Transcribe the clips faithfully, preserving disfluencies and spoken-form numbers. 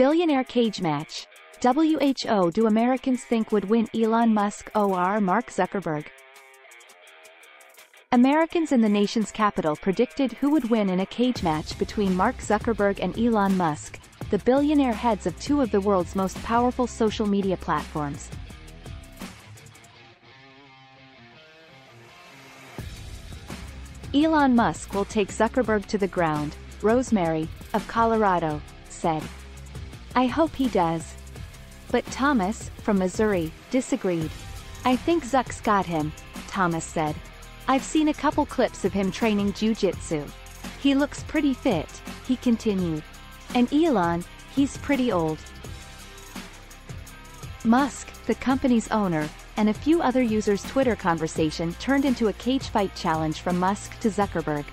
Billionaire cage match. W H O Do Americans think would win Elon Musk or Mark Zuckerberg? Americans in the nation's capital predicted who would win in a cage match between Mark Zuckerberg and Elon Musk, the billionaire heads of two of the world's most powerful social media platforms. Elon Musk will take Zuckerberg to the ground, Rosemary, of Colorado, said. I hope he does. But Thomas, from Missouri, disagreed. I think Zuck's got him, Thomas said. I've seen a couple clips of him training jiu-jitsu. He looks pretty fit, he continued. And Elon, he's pretty old. Musk, the company's owner, and a few other users' Twitter conversation turned into a cage fight challenge from Musk to Zuckerberg.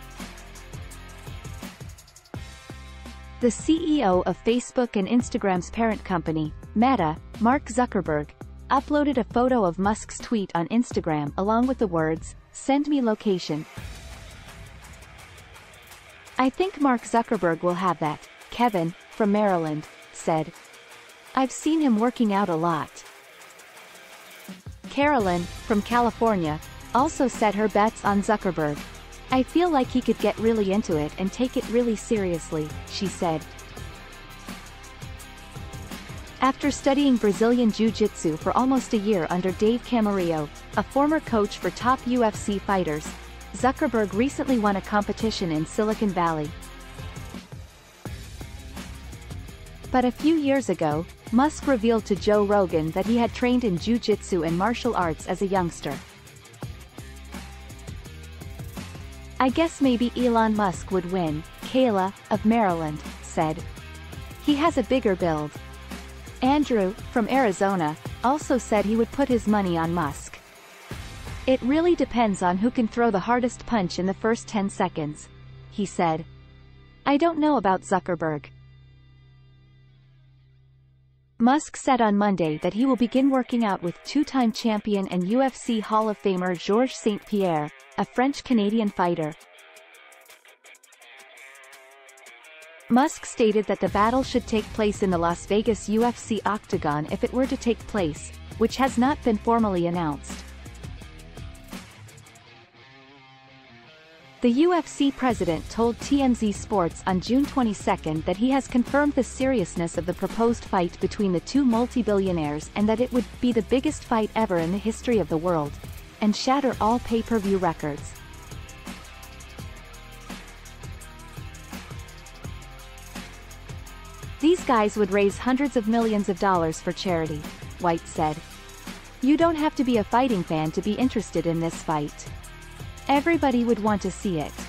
The C E O of Facebook and Instagram's parent company, Meta, Mark Zuckerberg, uploaded a photo of Musk's tweet on Instagram along with the words, "Send me location." I think Mark Zuckerberg will have that, Kevin, from Maryland, said. I've seen him working out a lot. Carolyn, from California, also set her bets on Zuckerberg. I feel like he could get really into it and take it really seriously, she said. After studying Brazilian Jiu-Jitsu for almost a year under Dave Camarillo, a former coach for top U F C fighters, Zuckerberg recently won a competition in Silicon Valley. But a few years ago, Musk revealed to Joe Rogan that he had trained in jiu-jitsu and martial arts as a youngster. I guess maybe Elon Musk would win, Kayla, of Maryland, said. He has a bigger build. Andrew, from Arizona, also said he would put his money on Musk. It really depends on who can throw the hardest punch in the first ten seconds, he said. I don't know about Zuckerberg. Musk said on Monday that he will begin working out with two-time champion and U F C Hall of Famer Georges Saint-Pierre, a French-Canadian fighter. Musk stated that the battle should take place in the Las Vegas U F C Octagon if it were to take place, which has not been formally announced. The U F C president told T M Z Sports on June twenty-second that he has confirmed the seriousness of the proposed fight between the two multi-billionaires and that it would be the biggest fight ever in the history of the world, and shatter all pay-per-view records. These guys would raise hundreds of millions of dollars for charity, White said. You don't have to be a fighting fan to be interested in this fight. Everybody would want to see it.